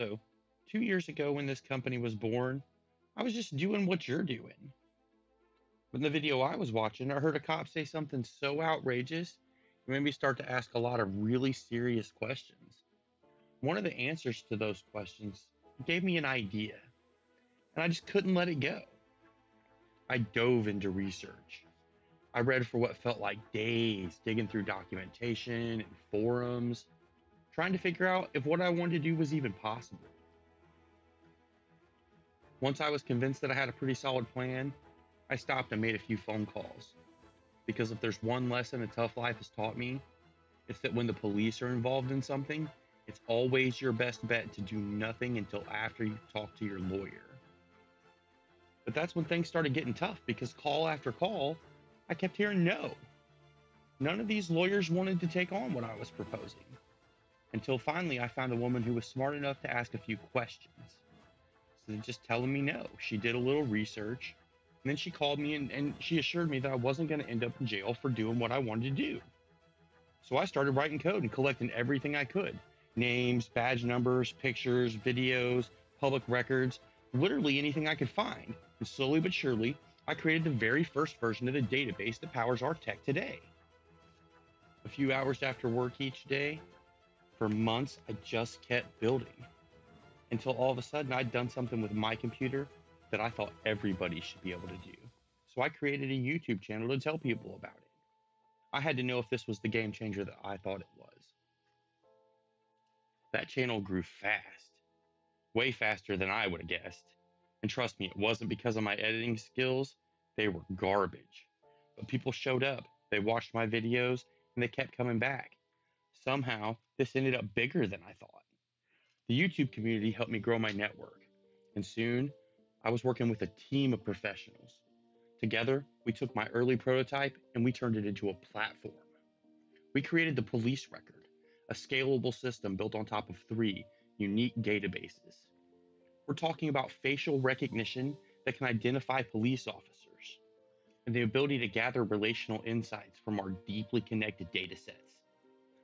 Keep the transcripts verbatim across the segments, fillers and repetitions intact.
So two years ago when this company was born, I was just doing what you're doing. But in the video I was watching, I heard a cop say something so outrageous, it made me start to ask a lot of really serious questions. One of the answers to those questions gave me an idea, and I just couldn't let it go. I dove into research. I read for what felt like days, digging through documentation and forums, trying to figure out if what I wanted to do was even possible. Once I was convinced that I had a pretty solid plan, I stopped and made a few phone calls. Because if there's one lesson a tough life has taught me, it's that when the police are involved in something, it's always your best bet to do nothing until after you talk to your lawyer. But that's when things started getting tough, because call after call, I kept hearing no. None of these lawyers wanted to take on what I was proposing. Until finally I found a woman who was smart enough to ask a few questions. So they're just telling me no. She did a little research, and then she called me and, and she assured me that I wasn't going to end up in jail for doing what I wanted to do. So I started writing code and collecting everything I could. Names, badge numbers, pictures, videos, public records, literally anything I could find. And slowly but surely, I created the very first version of the database that powers our tech today. A few hours after work each day, for months, I just kept building. Until all of a sudden, I'd done something with my computer that I thought everybody should be able to do. So I created a YouTube channel to tell people about it. I had to know if this was the game changer that I thought it was. That channel grew fast, way faster than I would have guessed. And trust me, it wasn't because of my editing skills. They were garbage. But people showed up, they watched my videos, and they kept coming back. Somehow, this ended up bigger than I thought. The YouTube community helped me grow my network, and soon, I was working with a team of professionals. Together, we took my early prototype and we turned it into a platform. We created the police record, a scalable system built on top of three unique databases. We're talking about facial recognition that can identify police officers and the ability to gather relational insights from our deeply connected data sets.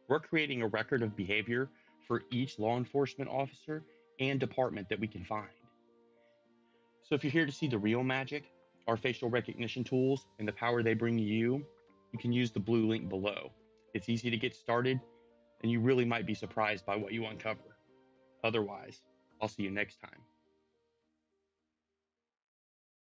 We're creating a record of behavior for each law enforcement officer and department that we can find. So if you're here to see the real magic, our facial recognition tools and the power they bring you, you can use the blue link below. It's easy to get started, and you really might be surprised by what you uncover. Otherwise, I'll see you next time.